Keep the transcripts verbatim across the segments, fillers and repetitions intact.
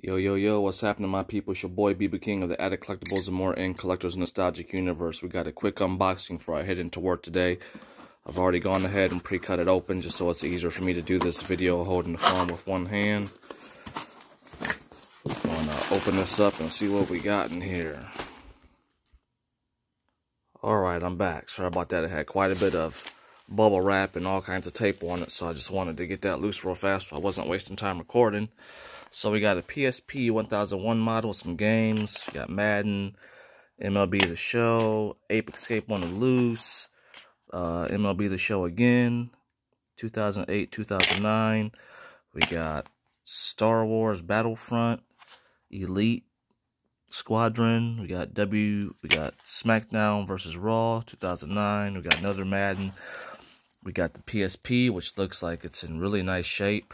Yo, yo, yo, what's happening, my people? It's your boy, B B King of the Attic Collectibles and More and Collectors Nostalgic Universe. We got a quick unboxing for our heading to work today. I've already gone ahead and pre-cut it open just so it's easier for me to do this video holding the phone with one hand. I'm going to open this up and see what we got in here. Alright, I'm back. Sorry about that. It had quite a bit of bubble wrap and all kinds of tape on it, so I just wanted to get that loose real fast so I wasn't wasting time recording. So we got a P S P one thousand one model with some games. We got Madden, M L B The Show, Ape Escape on the Loose, uh, M L B The Show again, two thousand eight, two thousand nine. We got Star Wars Battlefront Elite Squadron. We got W. We got SmackDown versus. Raw, two thousand nine. We got another Madden. We got the P S P, which looks like it's in really nice shape.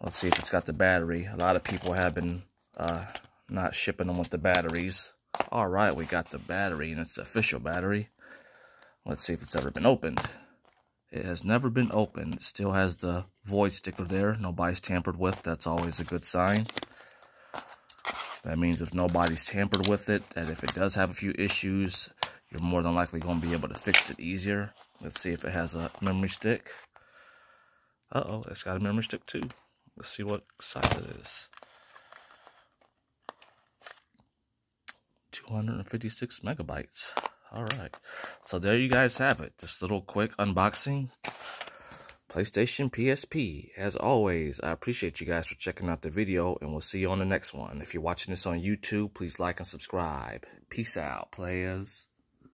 Let's see if it's got the battery. A lot of people have been uh, not shipping them with the batteries. All right, we got the battery, and it's the official battery. Let's see if it's ever been opened. It has never been opened. It still has the void sticker there. Nobody's tampered with. That's always a good sign. That means if nobody's tampered with it, that if it does have a few issues, you're more than likely going to be able to fix it easier. Let's see if it has a memory stick. Uh-oh, it's got a memory stick too. Let's see what size it is. two hundred fifty-six megabytes. All right. So there you guys have it. This little quick unboxing. PlayStation P S P. As always, I appreciate you guys for checking out the video, and we'll see you on the next one. If you're watching this on YouTube, please like and subscribe. Peace out, players.